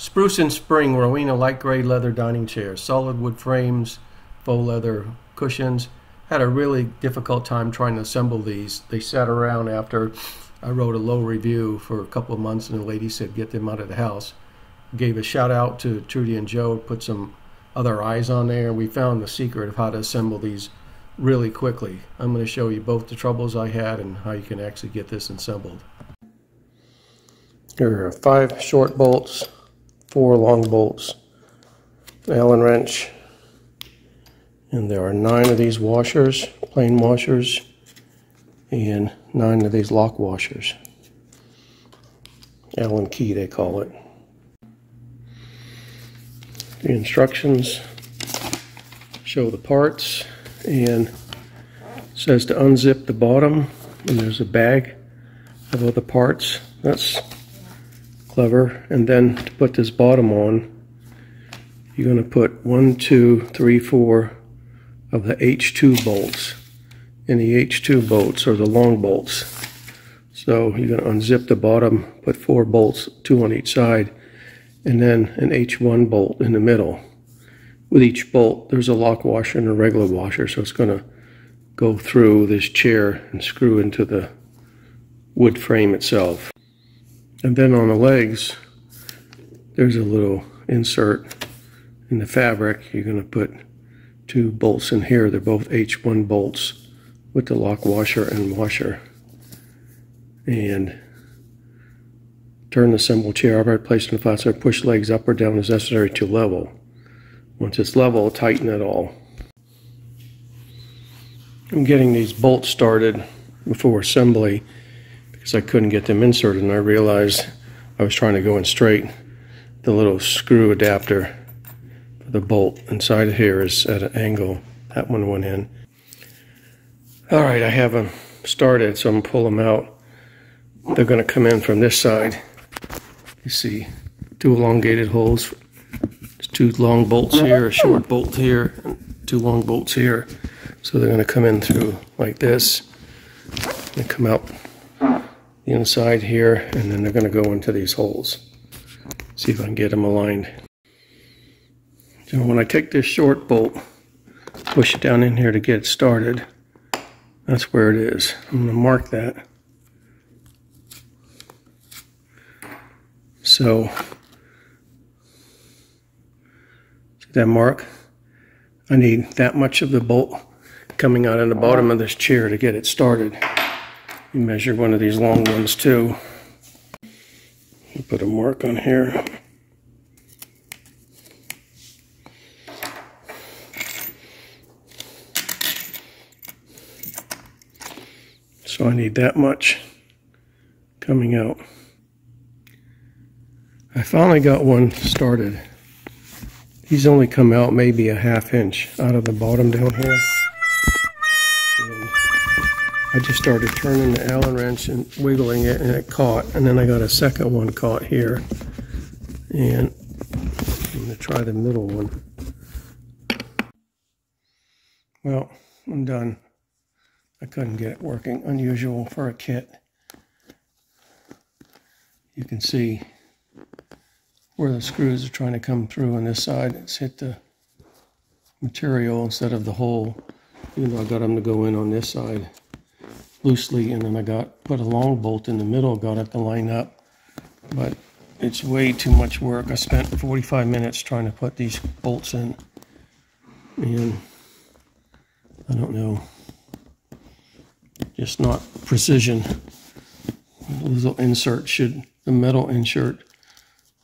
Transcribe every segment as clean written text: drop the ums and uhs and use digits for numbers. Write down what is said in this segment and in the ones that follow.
Spruce and Spring Rowena light gray leather dining chairs, solid wood frames, faux leather cushions. Had a really difficult time trying to assemble these. They sat around after I wrote a low review for a couple of months, and the lady said get them out of the house. Gave a shout out to Trudy and Joe, put some other eyes on there, and we found the secret of how to assemble these really quickly. I'm going to show you both the troubles I had and how you can actually get this assembled. Here are 5 short bolts, 4 long bolts, Allen wrench, and there are 9 of these washers, plain washers, and 9 of these lock washers. Allen key, they call it. The instructions show the parts, and it says to unzip the bottom, and there's a bag of other parts. That's clever. And then to put this bottom on, you're going to put 1, 2, 3, 4 of the H2 bolts, and the H2 bolts are the long bolts. So you're going to unzip the bottom, put 4 bolts, 2 on each side, and then an H1 bolt in the middle. With each bolt there's a lock washer and a regular washer, so it's going to go through this chair and screw into the wood frame itself. And then on the legs, there's a little insert in the fabric. You're going to put 2 bolts in here. They're both H1 bolts with the lock washer and washer. And turn the assembled chair upright, place in the flat side, push legs up or down as necessary to level. Once it's level, tighten it all. I'm getting these bolts started before assembly, because I couldn't get them inserted, and I realized I was trying to go in straight. The little screw adapter for the bolt inside of here is at an angle. That one went in. All right, I have them started, so I'm going to pull them out. They're going to come in from this side. You see 2 elongated holes. There's 2 long bolts here, a short bolt here, and 2 long bolts here. So they're going to come in through like this. They come out the inside here, and then they're going to go into these holes. See if I can get them aligned. So when I take this short bolt, push it down in here to get it started, that's where it is. I'm going to mark that. So, see that mark? I need that much of the bolt coming out of the bottom of this chair to get it started. You measure one of these long ones too. You put a mark on here. So I need that much coming out. I finally got one started. These only come out maybe a ½ inch out of the bottom down here. I just started turning the Allen wrench and wiggling it, and it caught. And then I got a second one caught here. And I'm going to try the middle one. Well, I'm done. I couldn't get it working. Unusual for a kit. You can see where the screws are trying to come through on this side. It's hit the material instead of the hole. Even though I got them to go in on this side loosely, and then I put a long bolt in the middle, got it to line up, but it's way too much work. I spent 45 minutes trying to put these bolts in, and I don't know, just not precision. The little insert should, the metal insert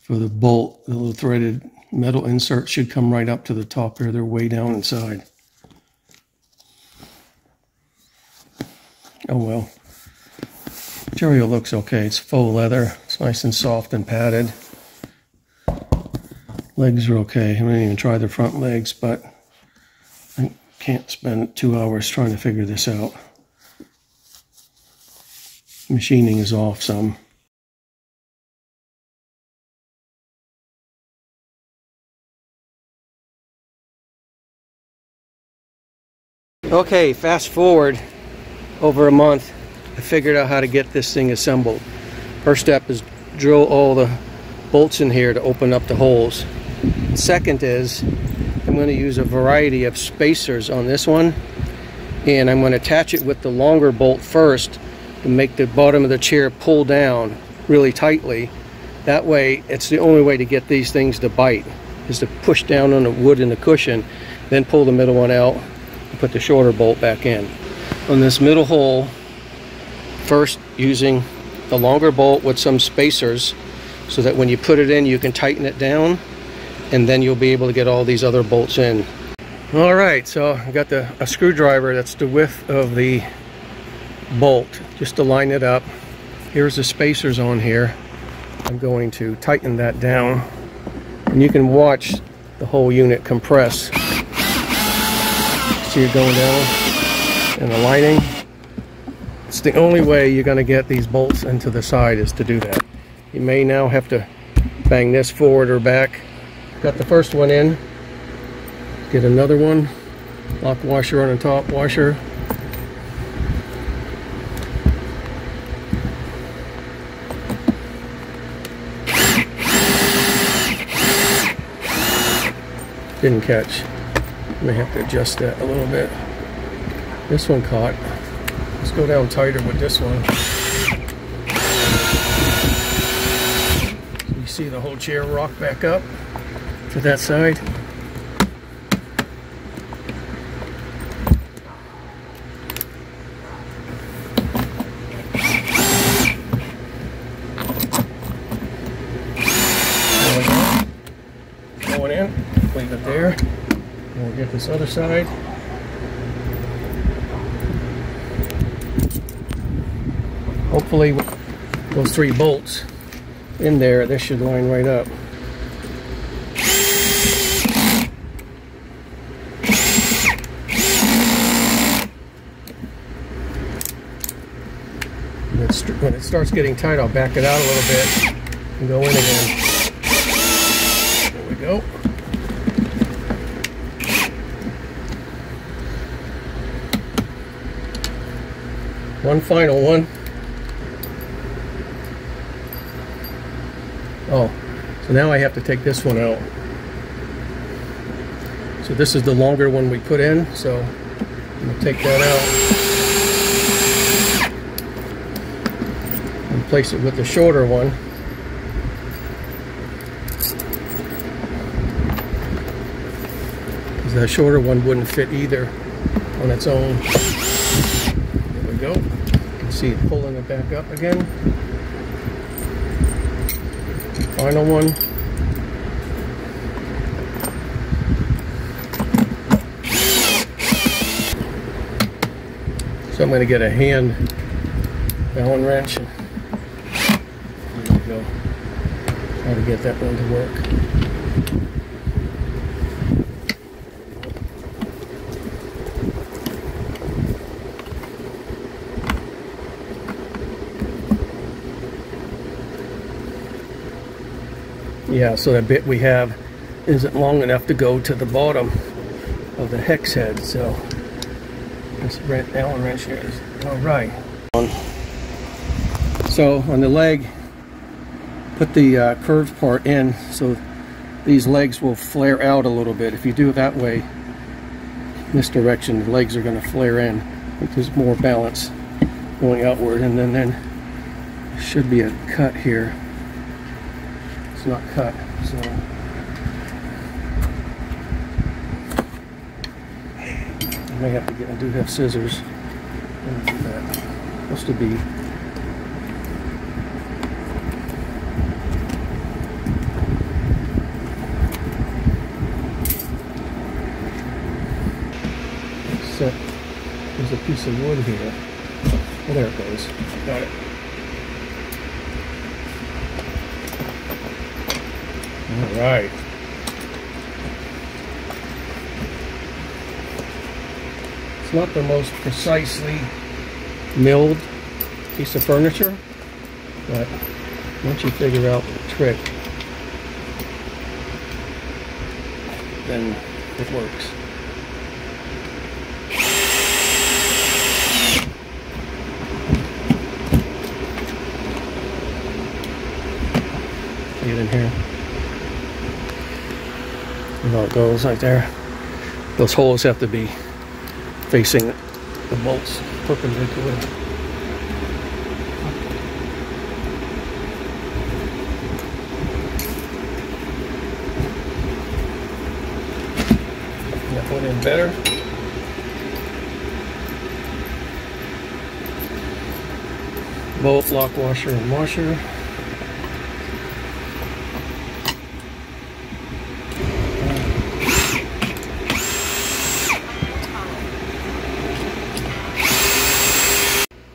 for the bolt, the little threaded metal insert should come right up to the top here. They're way down inside. Oh well, material looks okay. It's faux leather. It's nice and soft and padded. Legs are okay. I didn't even try the front legs, but I can't spend 2 hours trying to figure this out. Machining is off some. Okay, fast forward. Over a month, I figured out how to get this thing assembled. First step is drill all the bolts in here to open up the holes. Second is I'm going to use a variety of spacers on this one, and I'm going to attach it with the longer bolt first to make the bottom of the chair pull down really tightly. That way, it's the only way to get these things to bite, is to push down on the wood in the cushion, then pull the middle one out and put the shorter bolt back in. On this middle hole, first using the longer bolt with some spacers so that when you put it in, you can tighten it down, and then you'll be able to get all these other bolts in. All right, so I got a screwdriver that's the width of the bolt, just to line it up. Here's the spacers on here. I'm going to tighten that down, and you can watch the whole unit compress. See it going down and the lining. It's the only way you're going to get these bolts into the side, is to do that. You may now have to bang this forward or back. Got the first one in. Get another one. Lock washer on the top washer. Didn't catch. May have to adjust that a little bit. This one caught. Let's go down tighter with this one. So you see the whole chair rock back up to that side. Going in, leave it there. And we'll get this other side. Hopefully, with those three bolts in there, this should line right up. When it starts getting tight, I'll back it out a little bit and go in again. There we go. One final one. Oh, so now I have to take this one out. So this is the longer one we put in, so I'm going to take that out and place it with the shorter one. Because the shorter one wouldn't fit either on its own. There we go. You can see it pulling it back up again. Final one. So I'm going to get a hand Allen wrench. There we go. Try to get that one to work. Yeah, so that bit we have isn't long enough to go to the bottom of the hex head, so this Allen wrench here is alright. So on the leg, put the curved part in so these legs will flare out a little bit. If you do it that way, in this direction, the legs are going to flare in. There's more balance going outward, and then there should be a cut here. It's not cut, so I may have to get, I do have scissors. Supposed to be set. There's a piece of wood here. Oh, there it goes. Got it. All right. It's not the most precisely milled piece of furniture, but once you figure out the trick, then it works. see it in here. You know, it goes right there. Those holes have to be facing the bolts perpendicular. That went in better. Both lock washer and washer.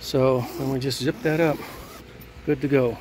So then we just zip that up. Good to go.